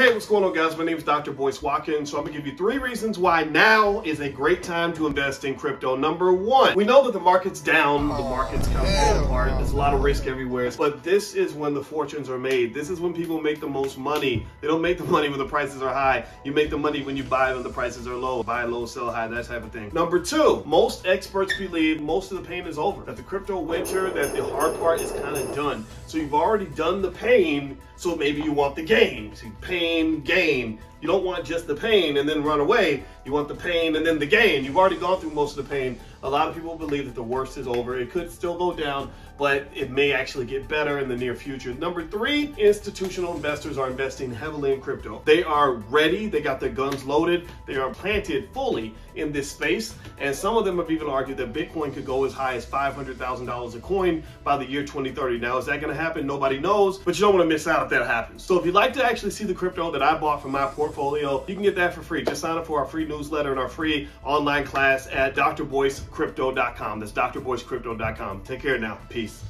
Hey, what's going on, guys? My name is Dr. Boyce Watkins, so I'm going to give you 3 reasons why now is a great time to invest in crypto. Number 1, we know that the market's down, the market's kind of falling apart, there's a lot of risk everywhere, but this is when the fortunes are made. This is when people make the most money. They don't make the money when the prices are high. You make the money when you buy when the prices are low. Buy low, sell high, that type of thing. Number 2, most experts believe most of the pain is over, that the crypto winter, that the hard part is kind of done. So you've already done the pain, so maybe you want the gain. See, pain, gain. You don't want just the pain and then run away. You want the pain and then the gain. You've already gone through most of the pain. A lot of people believe that the worst is over. It could still go down, but it may actually get better in the near future. Number 3, institutional investors are investing heavily in crypto. They are ready. They got their guns loaded. They are planted fully in this space. And some of them have even argued that Bitcoin could go as high as $500,000 a coin by the year 2030. Now, is that going to happen? Nobody knows, but you don't want to miss out if that happens. So if you'd like to actually see the crypto that I bought from my portfolio, you can get that for free. Just sign up for our free newsletter and our free online class at drboycecrypto.com. That's drboycecrypto.com. Take care now. Peace.